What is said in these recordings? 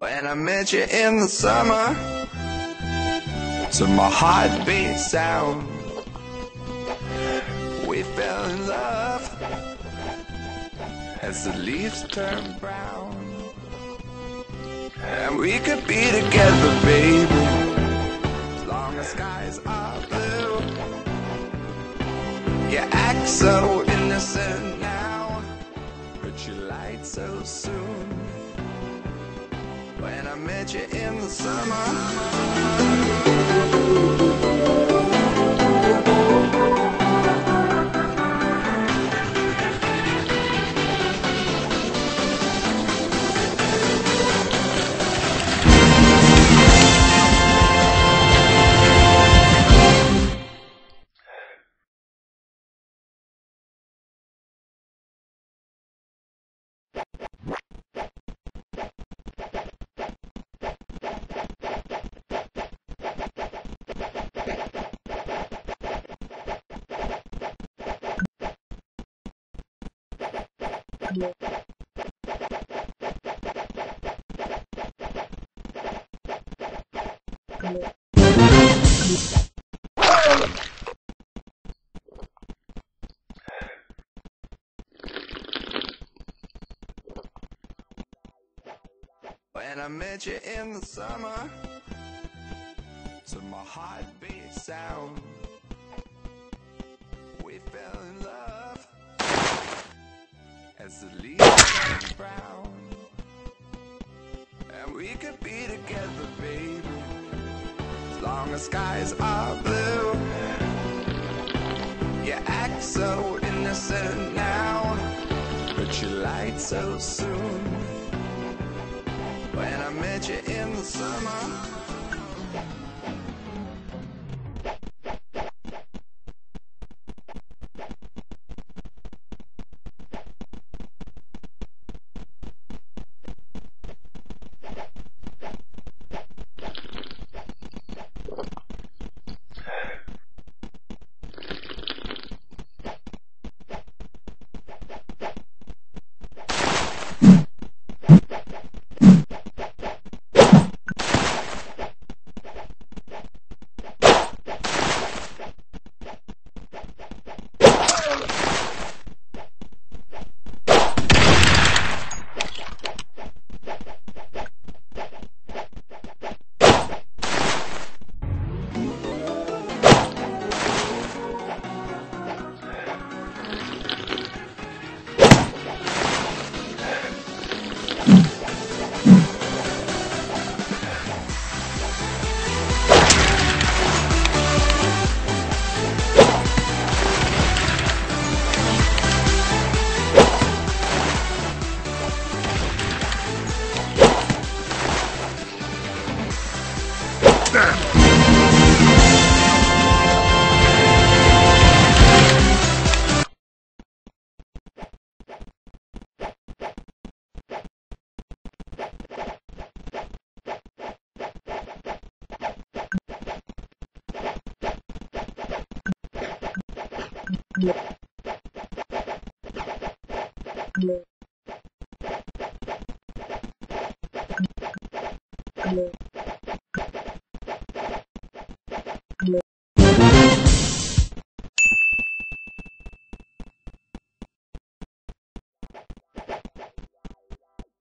When I met you in the summer, to my heartbeat sound, we fell in love as the leaves turn brown. And we could be together, baby, as long as skies are blue. You act so innocent now, but you lied so soon. When I met you in the summer. Yeah. When I met you in the summer, to my heartbeat sound, we fell in love as the leaves turn brown. And we could be together, baby, as long as skies are blue. You act so innocent now, but you lied so soon. When I met you in the summer.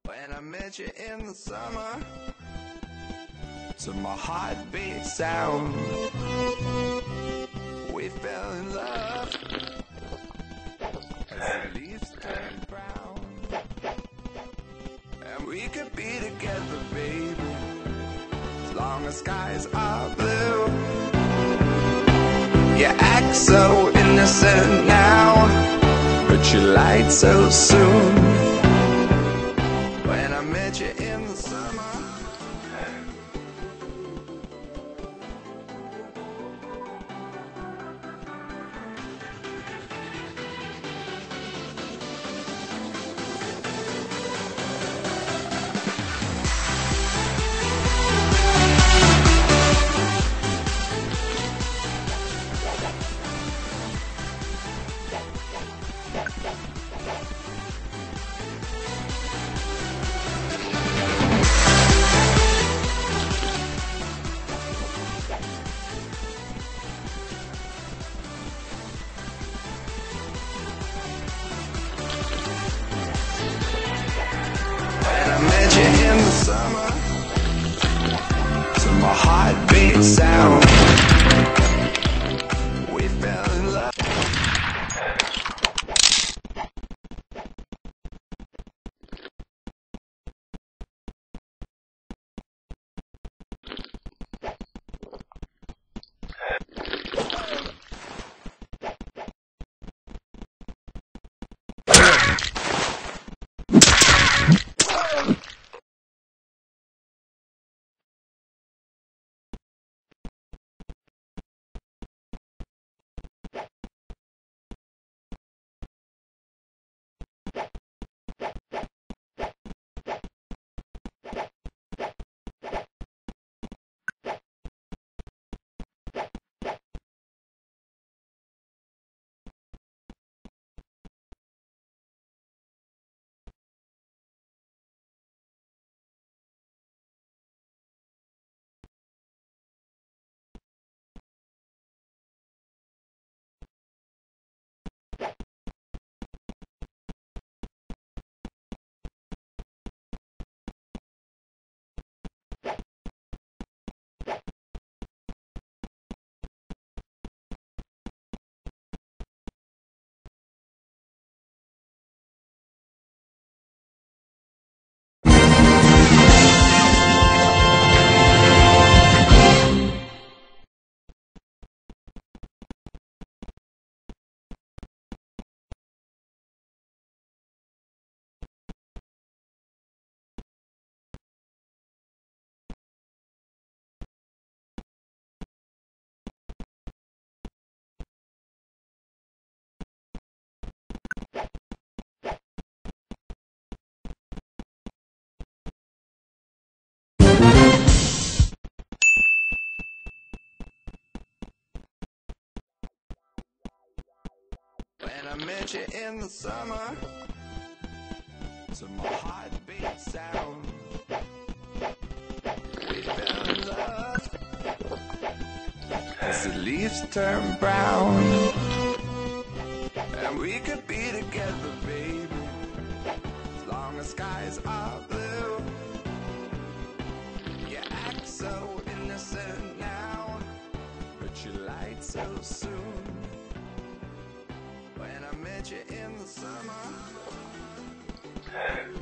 When I met you in the summer, to my heartbeat sound, we fell in love as the leaves turn brown. And we could be together, baby, as long as skies are blue. You act so innocent now, but you lied so soon. When I met you in the summer. sound. We fell in love. I met you in the summer, so my heart beat sound. We fell in love as the leaves turn brown, and we could be together, baby, as long as skies are blue. You act so innocent now, but you lied so soon. When I met you in the summer